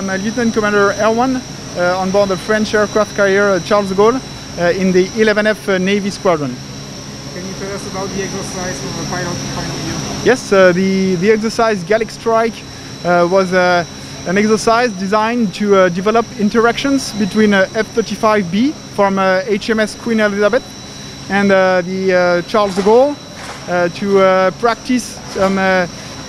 am Lieutenant Commander Erwan on board the French aircraft carrier Charles de Gaulle in the 11F Navy Squadron. Can you tell us about the exercise from a pilot point of view? Yes, the exercise Gallic Strike was an exercise designed to develop interactions between F-35B from HMS Queen Elizabeth and the Charles de Gaulle to practice some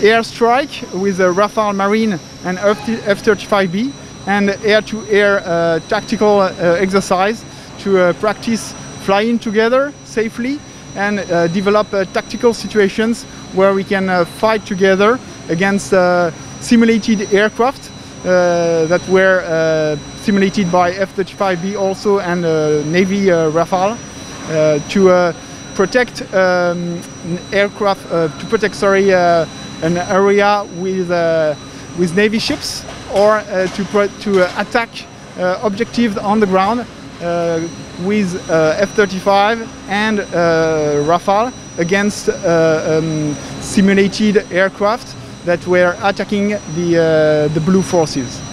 airstrike with the Rafale Marine and F-35B, and air-to-air tactical exercise to practice flying together safely and develop tactical situations where we can fight together against simulated aircraft that were simulated by F-35B also, and Navy Rafale to protect an area with Navy ships, or to attack objectives on the ground with F-35 and Rafale against simulated aircraft that were attacking the blue forces.